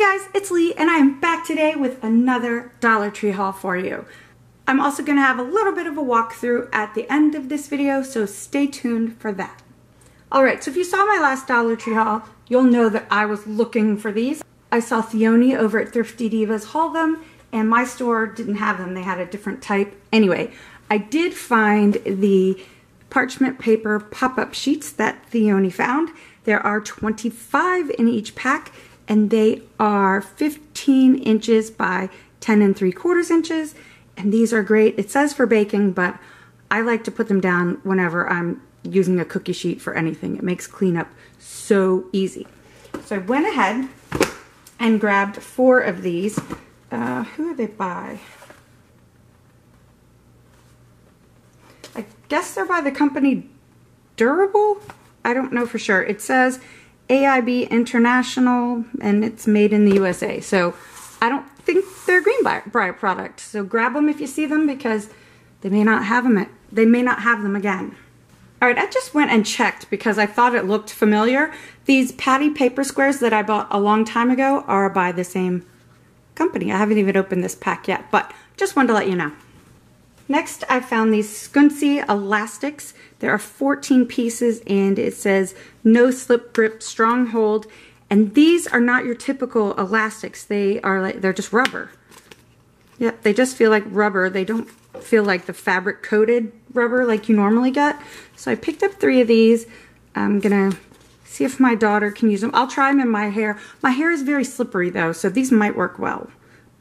guys, it's Lee, and I am back today with another Dollar Tree haul for you. I'm also going to have a little bit of a walkthrough at the end of this video, so stay tuned for that. Alright, so if you saw my last Dollar Tree haul, you'll know that I was looking for these. I saw Theone over at Thrifty Divas haul them, and my store didn't have them. They had a different type. Anyway, I did find the parchment paper pop-up sheets that Theone found. There are 25 in each pack, and they are 15 inches by 10 3/4 inches, and these are great. It says for baking, but I like to put them down whenever I'm using a cookie sheet for anything. It makes cleanup so easy. So I went ahead and grabbed 4 of these. Who are they by? I guess they're by the company Durable? I don't know for sure. It says AIB International, and it's made in the USA. So I don't think they're Greenbriar product. So grab them if you see them, because they may not have them. They may not have them again. All right, I just went and checked because I thought it looked familiar. These patty paper squares that I bought a long time ago are by the same company. I haven't even opened this pack yet, but just wanted to let you know. Next, I found these sconcy elastics. There are 14 pieces, and it says no slip grip stronghold. And these are not your typical elastics. They are like, they're just rubber. Yep, they just feel like rubber. They don't feel like the fabric coated rubber like you normally get. So I picked up 3 of these. I'm gonna see if my daughter can use them. I'll try them in my hair. My hair is very slippery though, so these might work well.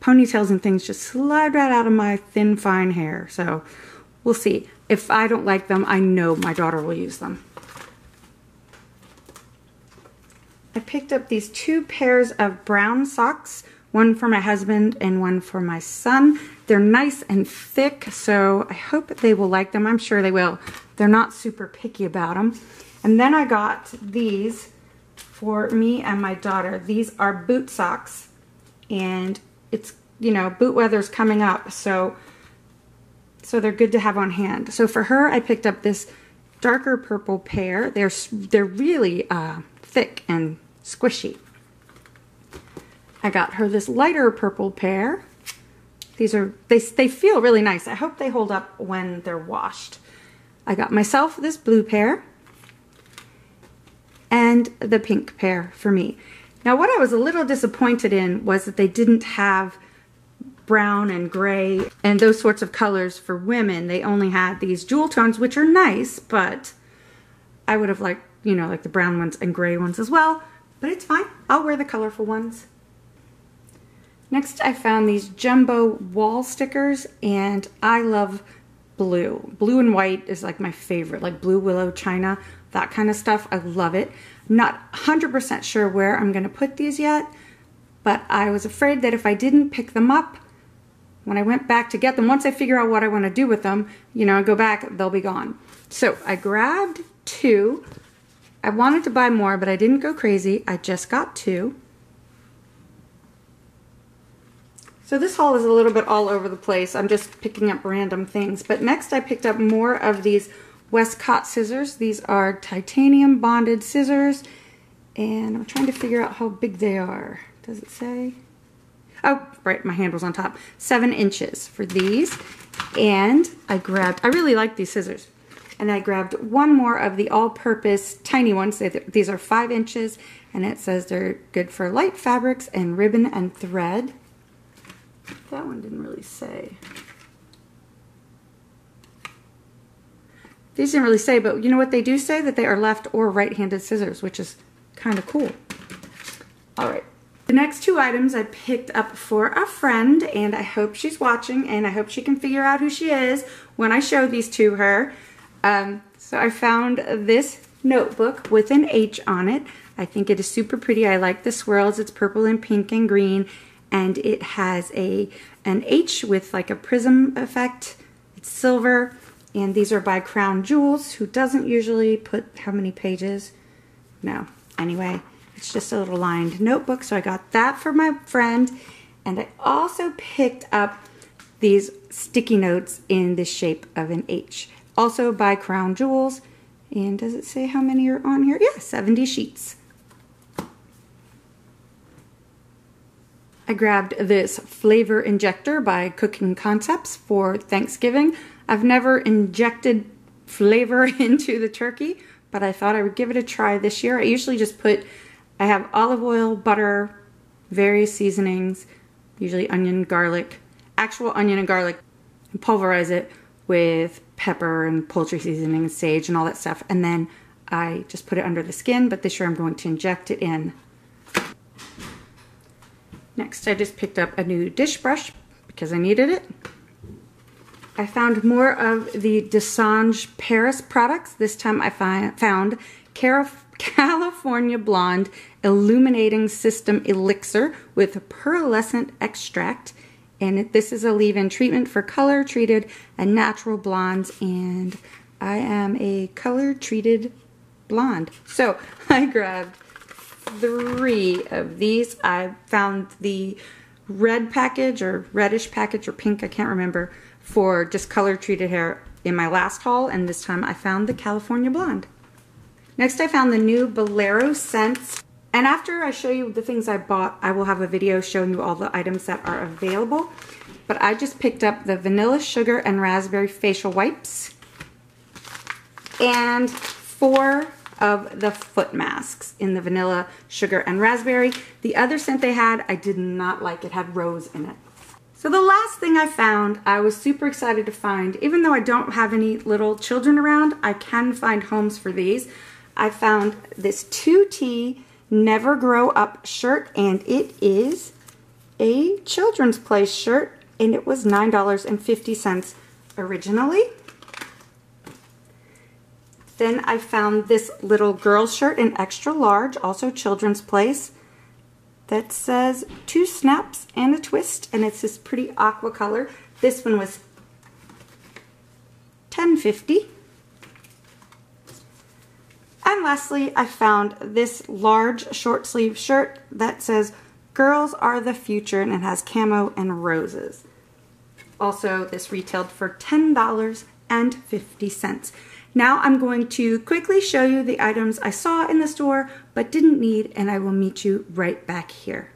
Ponytails and things just slide right out of my thin, fine hair. So we'll see. If I don't like them, I know my daughter will use them. I picked up these 2 pairs of brown socks, one for my husband and one for my son. They're nice and thick, so I hope they will like them. I'm sure they will. They're not super picky about them. And then I got these for me and my daughter. These are boot socks, and it's, you know, boot weather's coming up, so they're good to have on hand. So for her, I picked up this darker purple pair. They're really thick and squishy. I got her this lighter purple pair. These are, they feel really nice. I hope they hold up when they're washed. I got myself this blue pair and the pink pair for me. Now, what I was a little disappointed in was that they didn't have brown and gray and those sorts of colors for women. They only had these jewel tones, which are nice, but I would have liked, you know, like the brown ones and gray ones as well, but it's fine. I'll wear the colorful ones. Next, I found these jumbo wall stickers, and I love blue. Blue and white is like my favorite, like blue willow china, that kind of stuff. I love it. Not 100% sure where I'm going to put these yet, but I was afraid that if I didn't pick them up, when I went back to get them, once I figure out what I want to do with them, you know, I go back, they'll be gone. So I grabbed 2. I wanted to buy more, but I didn't go crazy. I just got 2. So this haul is a little bit all over the place. I'm just picking up random things. But next I picked up more of these Westcott scissors. These are titanium bonded scissors, and I'm trying to figure out how big they are. Does it say? Oh, right, my hand was on top. 7 inches for these. And I really like these scissors. And I grabbed one more of the all-purpose tiny ones. These are 5 inches, and it says they're good for light fabrics and ribbon and thread. That one didn't really say. These didn't really say, but you know what they do say? That they are left or right-handed scissors, which is kind of cool. All right. The next 2 items I picked up for a friend, and I hope she's watching, and I hope she can figure out who she is when I show these to her. So I found this notebook with an H on it. I think it is super pretty. I like the swirls. It's purple and pink and green, and it has an H with like a prism effect. It's silver. And these are by Crown Jewels, who doesn't usually put how many pages. No. Anyway, it's just a little lined notebook, so I got that for my friend. And I also picked up these sticky notes in the shape of an H, also by Crown Jewels. And does it say how many are on here? Yeah, 70 sheets. I grabbed this flavor injector by Cooking Concepts for Thanksgiving. I've never injected flavor into the turkey, but I thought I would give it a try this year. I usually just put, I have olive oil, butter, various seasonings, usually onion, garlic, actual onion and garlic, and pulverize it with pepper and poultry seasoning and sage and all that stuff. And then I just put it under the skin, but this year I'm going to inject it in. Next, I just picked up a new dish brush because I needed it. I found more of the Dessange Paris products. This time I found California Blonde Illuminating System Elixir with pearlescent extract. And this is a leave-in treatment for color-treated and natural blondes. And I am a color-treated blonde. So I grabbed 3 of these. I found the red package or reddish package or pink, I can't remember, for just color-treated hair in my last haul. And this time I found the California Blonde. Next I found the new Bolero scents. And after I show you the things I bought, I will have a video showing you all the items that are available. But I just picked up the Vanilla Sugar and Raspberry Facial Wipes and 4 of the foot masks in the Vanilla Sugar and Raspberry. The other scent they had, I did not like. It had rose in it. So the last thing I found, I was super excited to find. Even though I don't have any little children around, I can find homes for these. I found this 2T Never Grow Up shirt, and it is a Children's Place shirt, and it was $9.50 originally. Then I found this little girl shirt in extra large, also Children's Place, that says 2 snaps and a twist, and it's this pretty aqua color. This one was $10.50. And lastly, I found this large short sleeve shirt that says, "Girls are the future," and it has camo and roses. Also, this retailed for $10.50. Now I'm going to quickly show you the items I saw in the store but didn't need, and I will meet you right back here.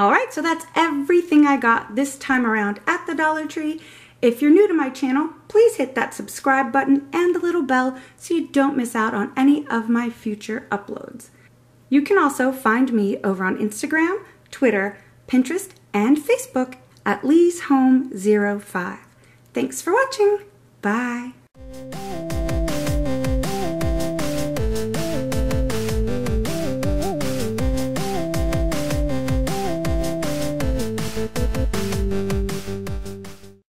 Alright, so that's everything I got this time around at the Dollar Tree. If you're new to my channel, please hit that subscribe button and the little bell so you don't miss out on any of my future uploads. You can also find me over on Instagram, Twitter, Pinterest, and Facebook at LeighsHome05. Thanks for watching. Bye.